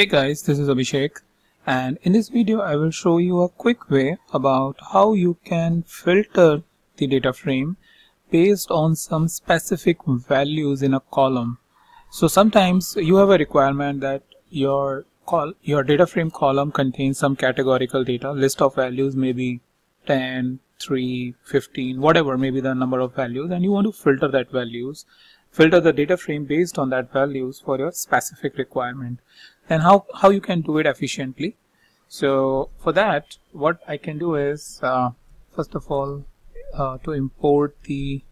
Hey guys, this is Abhishek, and in this video I will show you a quick way about how you can filter the data frame based on some specific values in a column. So sometimes you have a requirement that your data frame column contains some categorical data, list of values, maybe 10, 3, 15, whatever may be the number of values, and you want to filter that values. Filter the data frame based on that values for your specific requirement, and how you can do it efficiently. So for that, what I can do is first of all to import the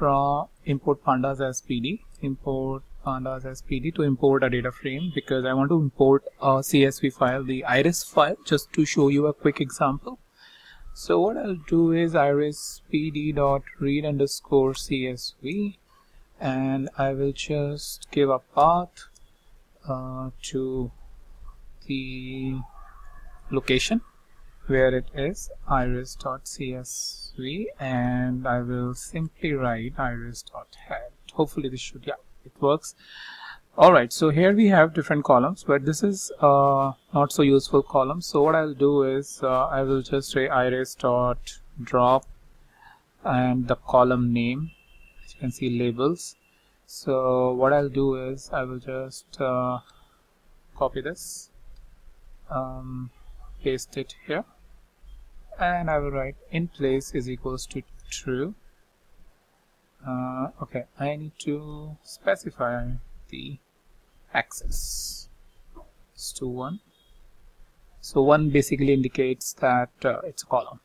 pandas as pd, import pandas as pd to import a data frame, because I want to import a CSV file, the iris file, just to show you a quick example. So what I'll do is iris pd.read underscore CSV, and I will just give a path to the location where it is, iris.csv, and I will simply write iris.head. Hopefully this should, yeah, it works. Alright, so here we have different columns, but this is not so useful column. So what I'll do is I will just say iris.drop and the column name, as you can see, labels. So what I'll do is I will just copy this, paste it here, and I will write in place is equals to true. Okay, I need to specify the axis to 1, so 1 basically indicates that it's a column.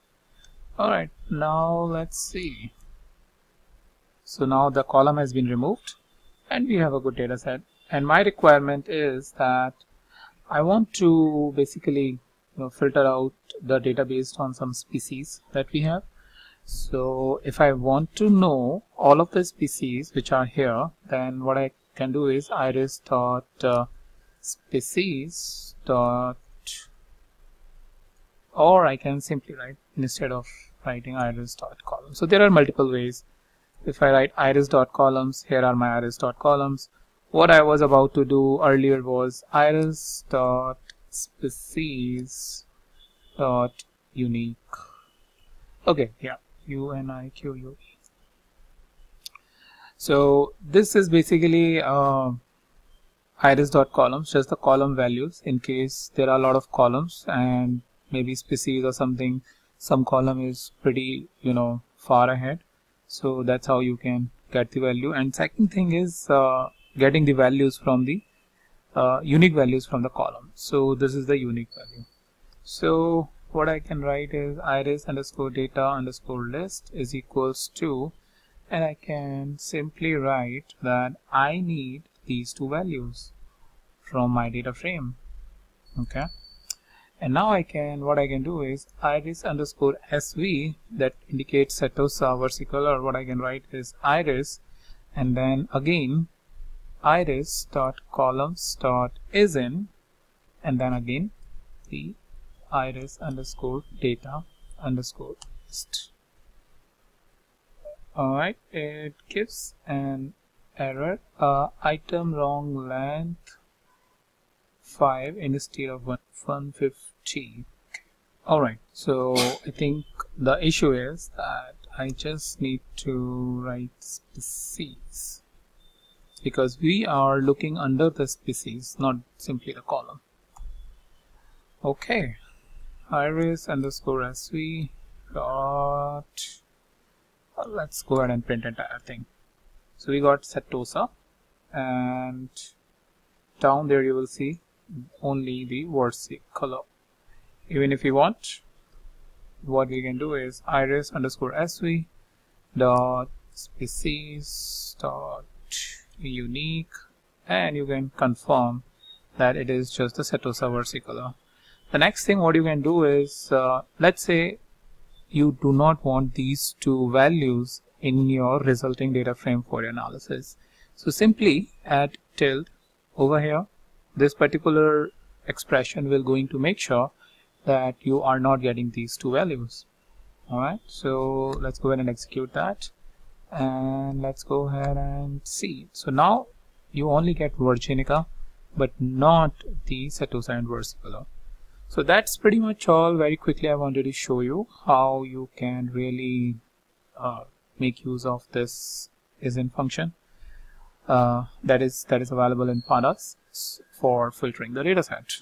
Alright, now let's see. So now the column has been removed and we have a good data set, and my requirement is that I want to basically, you know, filter out the data based on some species that we have. So if I want to know all of the species which are here, then what I can do is iris dot species dot, or I can simply write, instead of writing iris dot column. So there are multiple ways. If I write iris dot columns, here are my iris dot columns. What I was about to do earlier was iris dot species dot unique. Okay, yeah, unique. So this is basically iris.columns, just the column values, in case there are a lot of columns and maybe species or something, some column is pretty, you know, far ahead. So that's how you can get the value. And second thing is getting the values from the unique values from the column. So this is the unique value. So what I can write is iris underscore data underscore list is equals to, and I can simply write that I need these two values from my data frame. Okay, and now I can, what I can do is iris underscore sv, that indicates setosa, versicolor. What I can write is iris, and then again iris dot columns dot isin, and then again the iris underscore data underscore list. Alright, it gives an error, item wrong length 5 instead of 150. Alright, so I think the issue is that I just need to write species, because we are looking under the species, not simply the column. Okay, iris underscore sv dot, let's go ahead and print entire thing. So we got setosa, and down there you will see only the versicolor. Even if you want, what we can do is iris underscore sv dot species dot unique, and you can confirm that it is just the setosa versicolor. The next thing what you can do is let's say you do not want these two values in your resulting data frame for your analysis. So simply add tilde over here. This particular expression will going to make sure that you are not getting these two values. Alright, so let's go ahead and execute that, and let's go ahead and see. So now you only get virginica, but not the setosa and versicolor. So that's pretty much all. Very quickly I wanted to show you how you can really make use of this isin function that is available in pandas for filtering the dataset.